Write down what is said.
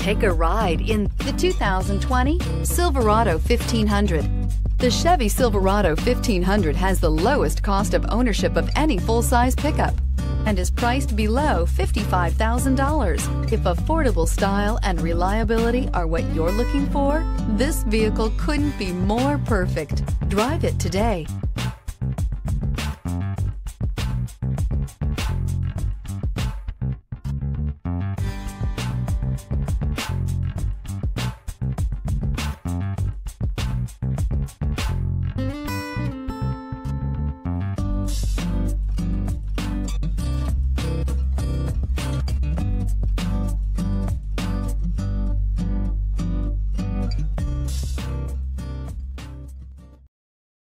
Take a ride in the 2020 Silverado 1500. The Chevy Silverado 1500 has the lowest cost of ownership of any full-size pickup and is priced below $55,000. If affordable style and reliability are what you're looking for, this vehicle couldn't be more perfect. Drive it today.